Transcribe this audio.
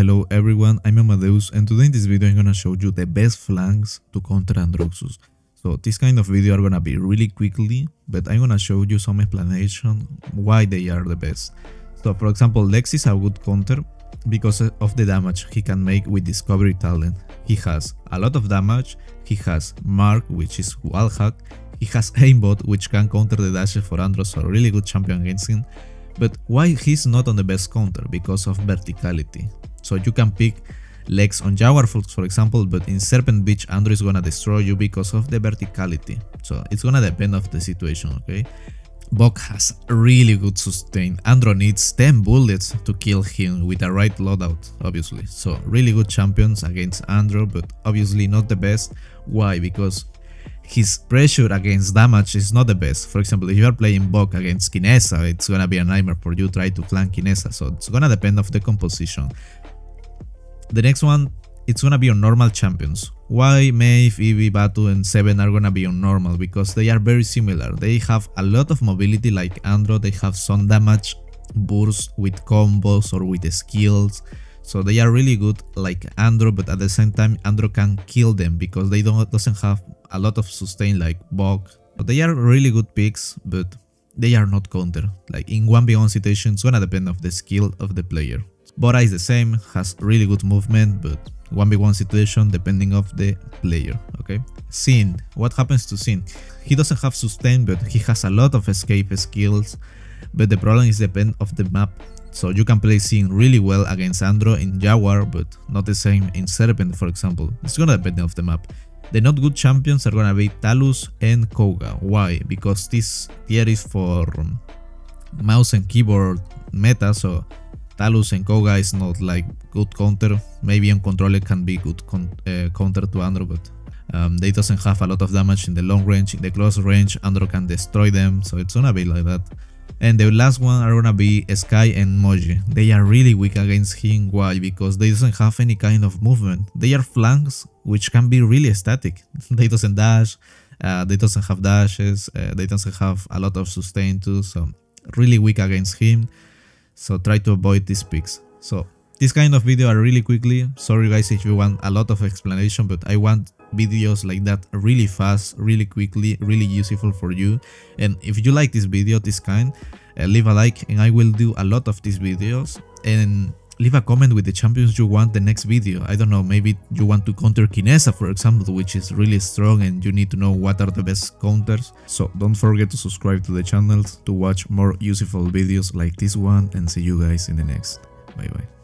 Hello everyone, I'm Amadeus and today in this video I'm gonna show you the best flanks to counter Androxus. So this kind of video are gonna be really quickly, but I'm gonna show you some explanation why they are the best. So for example, Lex is a good counter because of the damage he can make with Discovery Talent. He has a lot of damage, he has Mark, which is Wallhack, he has Aimbot, which can counter the dashes for Androxus, so really good champion against him. But why he's not on the best counter? Because of verticality. So you can pick Lex on Jawarfolk, for example, but in Serpent Beach, Andro is gonna destroy you because of the verticality. So it's gonna depend on the situation, okay? Bok has really good sustain. Andro needs 10 bullets to kill him with the right loadout, obviously. So really good champions against Andro, but obviously not the best. Why? Because his pressure against damage is not the best. For example, if you are playing Bok against Kinesa, it's gonna be a nightmare for you try to flank Kinesa, so it's gonna depend on the composition. The next one, it's gonna be on normal champions. Why Maeve, Evie, Vatu and Seven are gonna be on normal? Because they are very similar. They have a lot of mobility like Andro, they have some damage burst with combos or with skills. So they are really good like Andro, but at the same time Andro can kill them because they doesn't have a lot of sustain like Bok. But they are really good picks, but they are not counter. Like in 1v1 situation, it's gonna depend on the skill of the player. Vora is the same, has really good movement, but 1v1 situation depending on the player, okay? Sin, what happens to Sin? He doesn't have sustain, but he has a lot of escape skills, but the problem is depend on the map. So you can play Sin really well against Andro in Jaguar, but not the same in Serpent, for example. It's gonna depend on the map. The not good champions are gonna be Talus and Koga. Why? Because this tier is for mouse and keyboard meta, so Talus and Koga is not like good counter. Maybe Uncontroller can be good counter to Andro, but they doesn't have a lot of damage in the long range. In the close range, Andro can destroy them, so it's gonna be like that. And the last one are gonna be Sky and Moji. They are really weak against him. Why? Because they doesn't have any kind of movement. They are flanks, which can be really static. They doesn't dash, they doesn't have dashes, they doesn't have a lot of sustain too, so really weak against him. So try to avoid these picks. So this kind of video are really quickly. Sorry guys if you want a lot of explanation, but I want videos like that really fast, really quickly, really useful for you. And if you like this video, this kind, leave a like and I will do a lot of these videos. And leave a comment with the champions you want the next video. I don't know, maybe you want to counter Kinesa, for example, which is really strong and you need to know what are the best counters. So don't forget to subscribe to the channel to watch more useful videos like this one, and see you guys in the next. Bye bye.